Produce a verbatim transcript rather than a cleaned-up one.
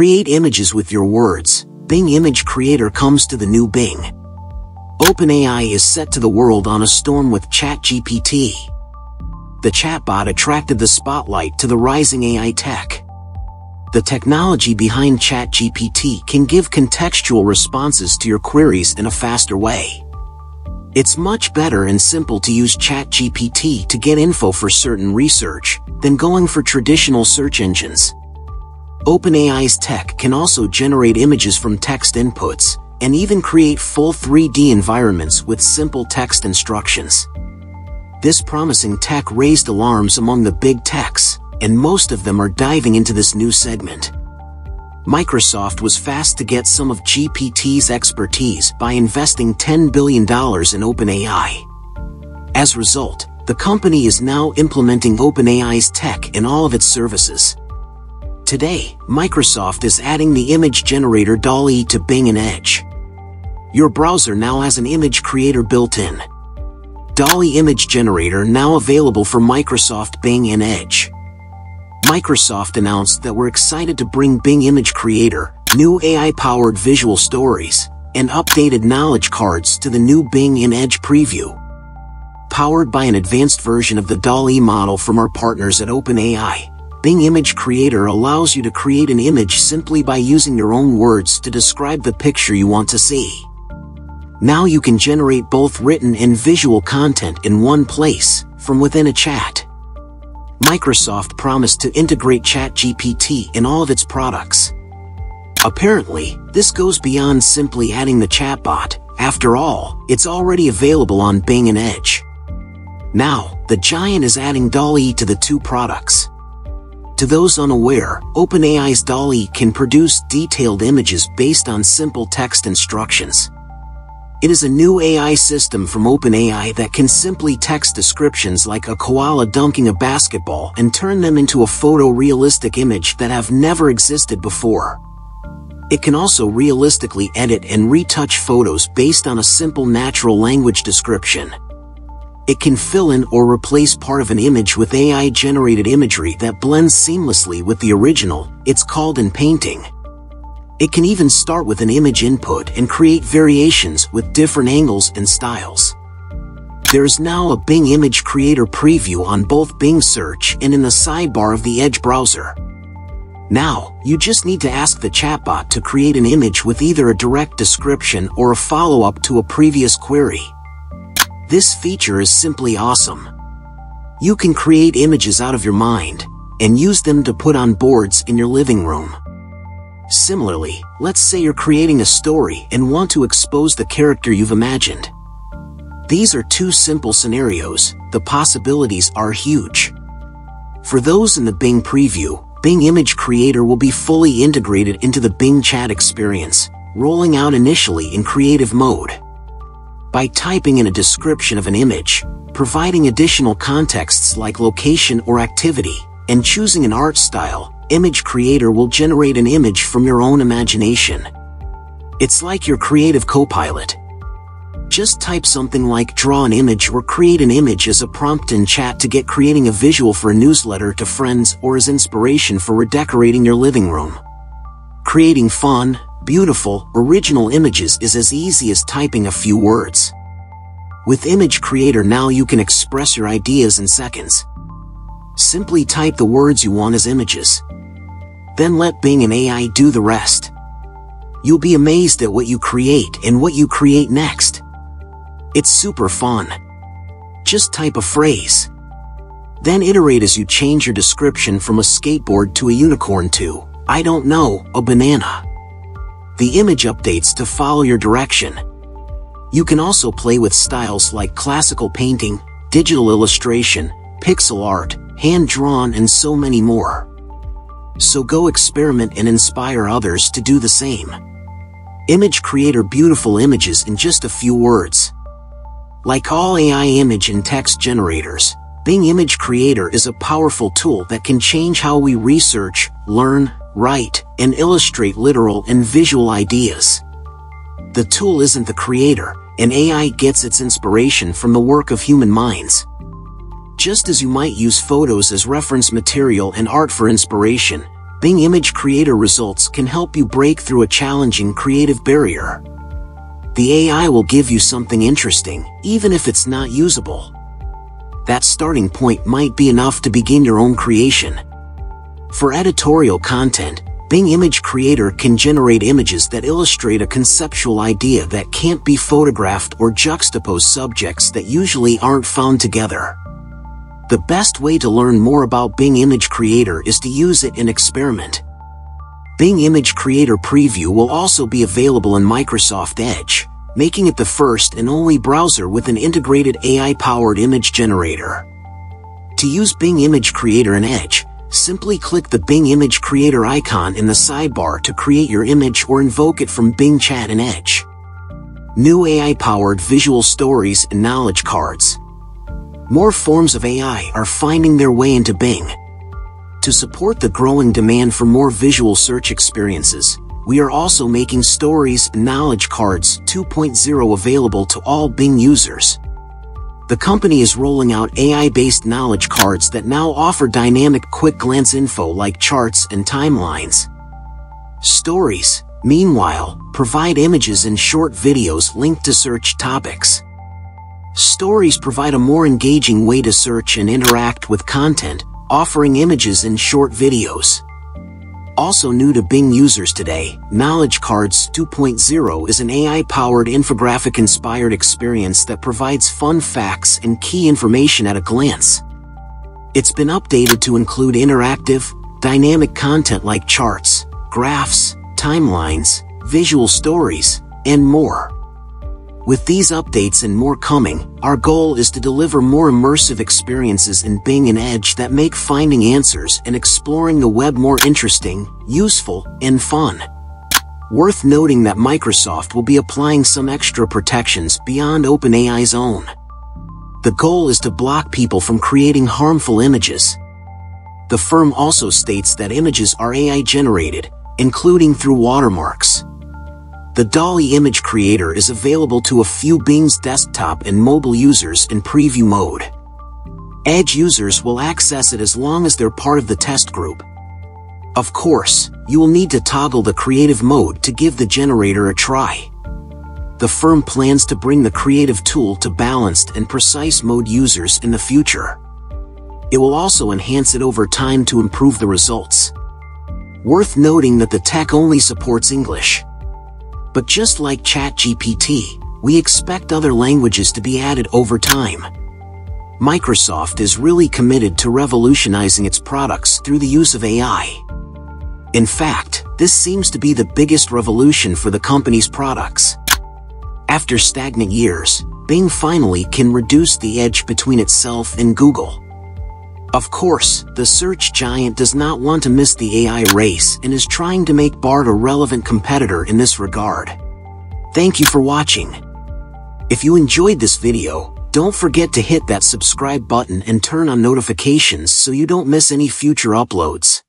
Create images with your words. Bing Image Creator comes to the new Bing. OpenAI is set to the world on a storm with ChatGPT. The chatbot attracted the spotlight to the rising A I tech. The technology behind ChatGPT can give contextual responses to your queries in a faster way. It's much better and simple to use ChatGPT to get info for certain research than going for traditional search engines. OpenAI's tech can also generate images from text inputs and even create full three D environments with simple text instructions. This promising tech raised alarms among the big techs, and most of them are diving into this new segment. Microsoft was fast to get some of G P T's expertise by investing ten billion dollars in OpenAI. As a result, the company is now implementing OpenAI's tech in all of its services. Today, Microsoft is adding the image generator DALL-E to Bing and Edge. Your browser now has an image creator built in. DALL-E image generator now available for Microsoft Bing and Edge. Microsoft announced that we're excited to bring Bing Image Creator, new A I-powered visual stories, and updated knowledge cards to the new Bing and Edge preview. Powered by an advanced version of the DALL-E model from our partners at OpenAI, Bing Image Creator allows you to create an image simply by using your own words to describe the picture you want to see. Now you can generate both written and visual content in one place, from within a chat. Microsoft promised to integrate ChatGPT in all of its products. Apparently, this goes beyond simply adding the chatbot. After all, it's already available on Bing and Edge. Now, the giant is adding DALL-E to the two products. To those unaware, OpenAI's DALL-E can produce detailed images based on simple text instructions. It is a new A I system from OpenAI that can simply text descriptions like a koala dunking a basketball and turn them into a photorealistic image that have never existed before. It can also realistically edit and retouch photos based on a simple natural language description. It can fill in or replace part of an image with A I-generated imagery that blends seamlessly with the original. It's called inpainting. It can even start with an image input and create variations with different angles and styles. There is now a Bing Image Creator preview on both Bing Search and in the sidebar of the Edge browser. Now, you just need to ask the chatbot to create an image with either a direct description or a follow-up to a previous query. This feature is simply awesome. You can create images out of your mind and use them to put on boards in your living room. Similarly, let's say you're creating a story and want to expose the character you've imagined. These are two simple scenarios. The possibilities are huge. For those in the Bing preview, Bing Image Creator will be fully integrated into the Bing chat experience, rolling out initially in creative mode. By typing in a description of an image, providing additional contexts like location or activity, and choosing an art style, Image Creator will generate an image from your own imagination. It's like your creative co-pilot. Just type something like draw an image or create an image as a prompt in chat to get creating a visual for a newsletter to friends or as inspiration for redecorating your living room. Creating fun, beautiful, original images is as easy as typing a few words. With Image Creator now you can express your ideas in seconds. Simply type the words you want as images. Then let Bing and A I do the rest. You'll be amazed at what you create and what you create next. It's super fun. Just type a phrase. Then iterate as you change your description from a skateboard to a unicorn to, I don't know, a banana. The image updates to follow your direction. You can also play with styles like classical painting, digital illustration, pixel art, hand-drawn and so many more. So go experiment and inspire others to do the same. Image Creator beautiful images in just a few words. Like all A I image and text generators, Bing Image Creator is a powerful tool that can change how we research, learn, write, and illustrate literal and visual ideas. The tool isn't the creator, and A I gets its inspiration from the work of human minds. Just as you might use photos as reference material and art for inspiration, Bing Image Creator results can help you break through a challenging creative barrier. The A I will give you something interesting, even if it's not usable. That starting point might be enough to begin your own creation. For editorial content, Bing Image Creator can generate images that illustrate a conceptual idea that can't be photographed or juxtapose subjects that usually aren't found together. The best way to learn more about Bing Image Creator is to use it and experiment. Bing Image Creator Preview will also be available in Microsoft Edge, making it the first and only browser with an integrated A I-powered image generator. To use Bing Image Creator in Edge, simply click the Bing Image Creator icon in the sidebar to create your image or invoke it from Bing Chat in Edge. New A I-powered visual stories and knowledge cards. More forms of A I are finding their way into Bing. To support the growing demand for more visual search experiences, we are also making Stories and Knowledge Cards two point oh available to all Bing users. The company is rolling out A I-based knowledge cards that now offer dynamic quick-glance info like charts and timelines. Stories, meanwhile, provide images and short videos linked to search topics. Stories provide a more engaging way to search and interact with content, offering images and short videos. Also new to Bing users today, Knowledge Cards two point oh is an A I-powered infographic-inspired experience that provides fun facts and key information at a glance. It's been updated to include interactive, dynamic content like charts, graphs, timelines, visual stories, and more. With these updates and more coming, our goal is to deliver more immersive experiences in Bing and Edge that make finding answers and exploring the web more interesting, useful, and fun. Worth noting that Microsoft will be applying some extra protections beyond OpenAI's own. The goal is to block people from creating harmful images. The firm also states that images are A I-generated, including through watermarks. The DALL-E image creator is available to a few Bing's desktop and mobile users in preview mode. Edge users will access it as long as they're part of the test group. Of course, you will need to toggle the creative mode to give the generator a try. The firm plans to bring the creative tool to balanced and precise mode users in the future. It will also enhance it over time to improve the results. Worth noting that the tech only supports English. But just like ChatGPT, we expect other languages to be added over time. Microsoft is really committed to revolutionizing its products through the use of A I. In fact, this seems to be the biggest revolution for the company's products. After stagnant years, Bing finally can reduce the edge between itself and Google. Of course, the search giant does not want to miss the A I race and is trying to make Bard a relevant competitor in this regard. Thank you for watching. If you enjoyed this video, don't forget to hit that subscribe button and turn on notifications so you don't miss any future uploads.